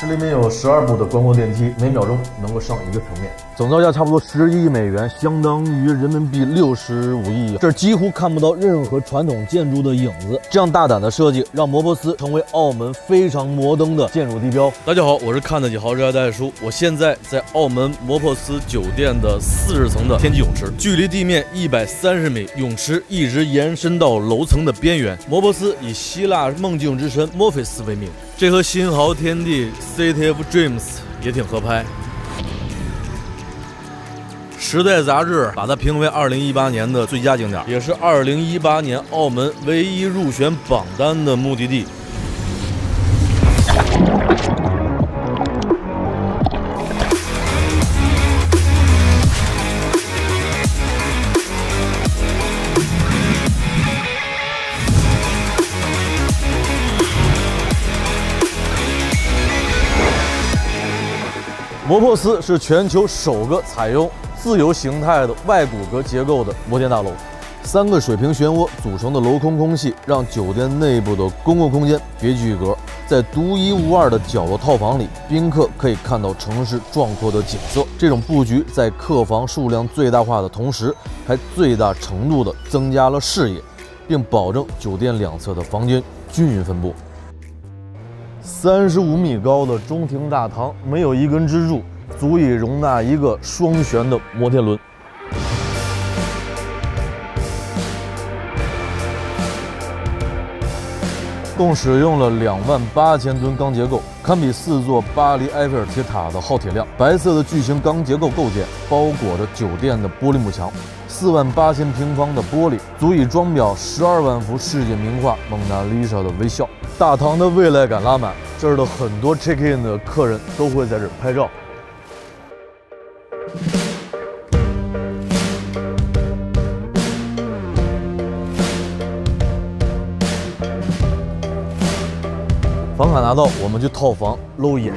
这里面有12部的观光电梯，每秒钟能够上一个层面，总造价差不多11亿美元，相当于人民币65亿。这几乎看不到任何传统建筑的影子。这样大胆的设计，让摩泊斯成为澳门非常摩登的建筑地标。大家好，我是看得起豪车的戴叔，我现在在澳门摩泊斯酒店的40层的天际泳池，距离地面130米，泳池一直延伸到楼层的边缘。摩泊斯以希腊梦境之神墨菲斯为名，这和新濠天地 City of Dreams 也挺合拍。时代杂志把它评为2018年的最佳景点，也是2018年澳门唯一入选榜单的目的地。摩泊斯是全球首个采用自由形态的外骨骼结构的摩天大楼，3个水平漩涡组成的镂空空隙，让酒店内部的公共空间别具一格。在独一无二的角落套房里，宾客可以看到城市壮阔的景色。这种布局在客房数量最大化的同时，还最大程度地增加了视野，并保证酒店两侧的房间均匀分布。35米高的中庭大堂，没有一根支柱，足以容纳一个双旋的摩天轮。共使用了28000吨钢结构，堪比4座巴黎埃菲尔铁塔的耗铁量。白色的巨型钢结构构件包裹着酒店的玻璃幕墙，48000平方的玻璃足以装裱12万幅世界名画《蒙娜丽莎》的微笑。大堂的未来感拉满，这儿的很多 check in 的客人都会在这儿拍照。 房卡拿到，我们去套房搂一眼。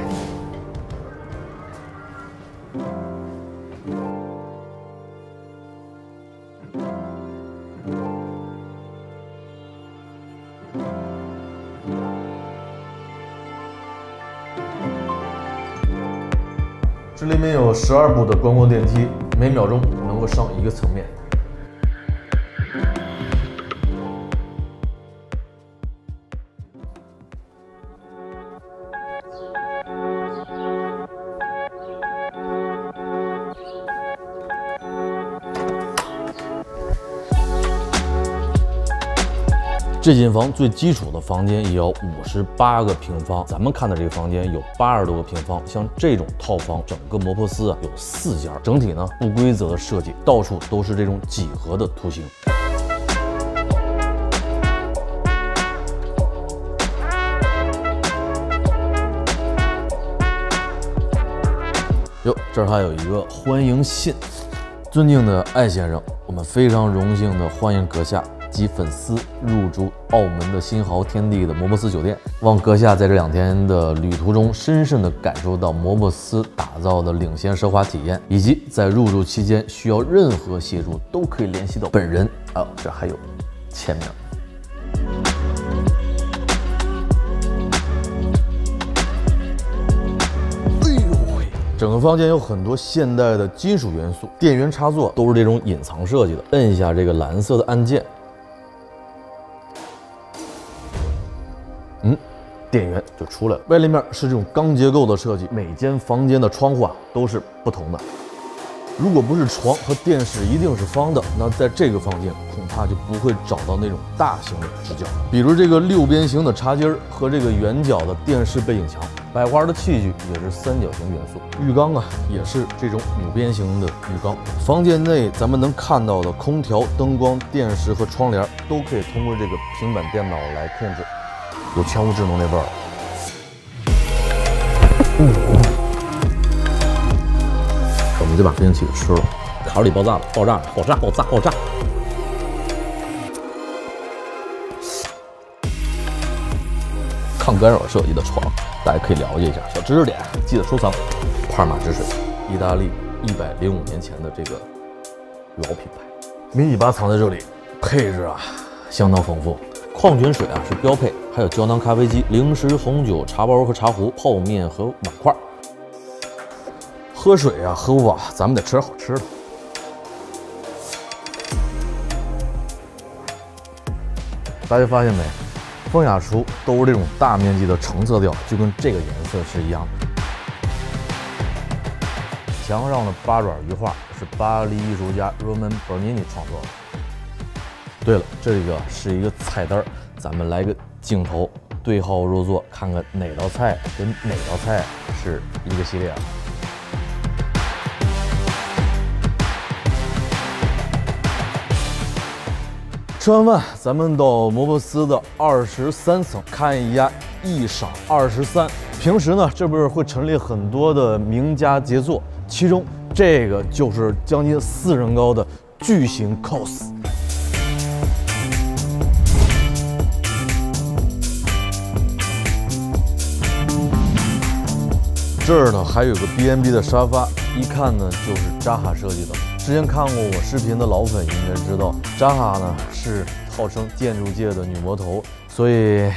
这里面有12部的观光电梯，每秒钟能够上一个层面。 这间房最基础的房间也要58个平方，咱们看的这个房间有80多个平方。像这种套房，整个摩泊斯有4家，整体呢不规则的设计，到处都是这种几何的图形。哟，这儿还有一个欢迎信，尊敬的艾先生，我们非常荣幸的欢迎阁下 及粉丝入住澳门的新濠天地的摩泊斯酒店，望阁下在这2天的旅途中深深地感受到摩泊斯打造的领先奢华体验，以及在入住期间需要任何协助都可以联系到本人。啊，这还有签名。 整个房间有很多现代的金属元素，电源插座都是这种隐藏设计的。摁一下这个蓝色的按键，电源就出来了。外立面是这种钢结构的设计，每间房间的窗户啊都是不同的。如果不是床和电视一定是方的，那在这个房间恐怕就不会找到那种大型的支架，比如这个6边形的茶几儿和这个圆角的电视背景墙。 摆花的器具也是3角形元素，浴缸啊也是这种5边形的浴缸。房间内咱们能看到的空调、灯光、电视和窗帘都可以通过这个平板电脑来控制，有全屋智能那味儿。我们就把飞行器给吃了，卡路里爆炸了，爆炸了，爆炸，爆炸，爆炸。 抗干扰设计的床，大家可以了解一下。小知识点，记得收藏。帕尔马之水，意大利105年前的这个老品牌，迷你吧藏在这里，配置啊相当丰富。矿泉水啊是标配，还有胶囊咖啡机、零食、红酒、茶包和茶壶、泡面和碗筷。喝水啊，喝吧，咱们得吃好吃的。 大家发现没？风雅厨都是这种大面积的橙色调，就跟这个颜色是一样的。墙上的八爪鱼画是巴黎艺术家 Roman Bernini 创作的。对了，这个是一个菜单，咱们来个镜头对号入座，看看哪道菜跟哪道菜是一个系列。 吃完饭，咱们到摩珀斯的23层看一家一赏23。平时呢，这边会陈列很多的名家杰作，其中这个就是将近4人高的巨型 cos。这儿呢还有个 B&B 的沙发，一看呢就是扎哈设计的。 之前看过我视频的老粉应该知道，扎哈呢是号称建筑界的女魔头，所以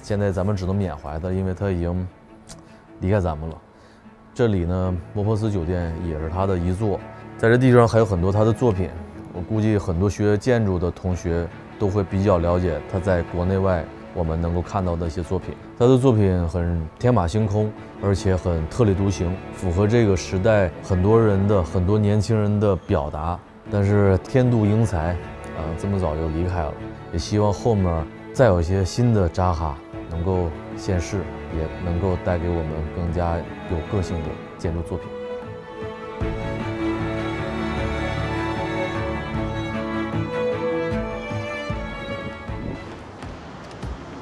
现在咱们只能缅怀她，因为她已经离开咱们了。这里呢，摩珀斯酒店也是她的遗作，在这地上还有很多她的作品。我估计很多学建筑的同学都会比较了解她在国内外我们能够看到的一些作品。她的作品很天马行空，而且很特立独行，符合这个时代很多年轻人的表达。但是天妒英才，这么早就离开了。也希望后面再有一些新的扎哈能够现世，也能够带给我们更加有个性的建筑作品。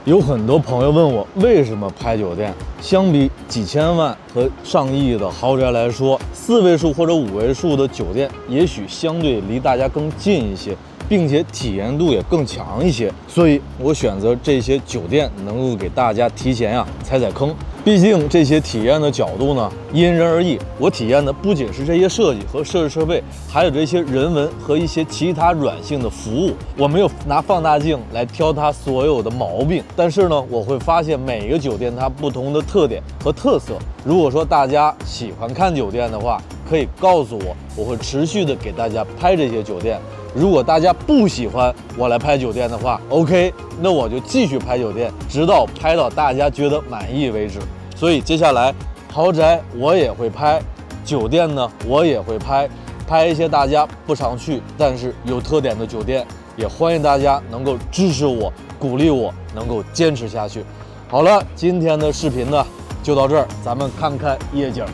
有很多朋友问我，为什么拍酒店？相比几千万和上亿的豪宅来说，4位数或者5位数的酒店，也许相对离大家更近一些，并且体验度也更强一些。所以我选择这些酒店，能够给大家提前啊踩坑。毕竟这些体验的角度呢，因人而异。我体验的不仅是这些设计和设置设备，还有这些人文和一些其他软性的服务。我没有拿放大镜来挑它所有的毛病。 但是呢，我会发现每个酒店它不同的特点和特色。如果说大家喜欢看酒店的话，可以告诉我，我会持续的给大家拍这些酒店。如果大家不喜欢我来拍酒店的话 ，OK， 那我就继续拍酒店，直到拍到大家觉得满意为止。所以接下来豪宅我也会拍，酒店呢我也会拍，拍一些大家不常去但是有特点的酒店。也欢迎大家能够支持我。 鼓励我能够坚持下去。好了，今天的视频呢就到这儿，咱们看看夜景。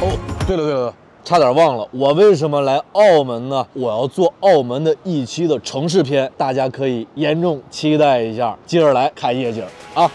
哦，对了，差点忘了，我为什么来澳门呢？我要做澳门的一期的城市篇，大家可以严重期待一下。接着来看夜景啊！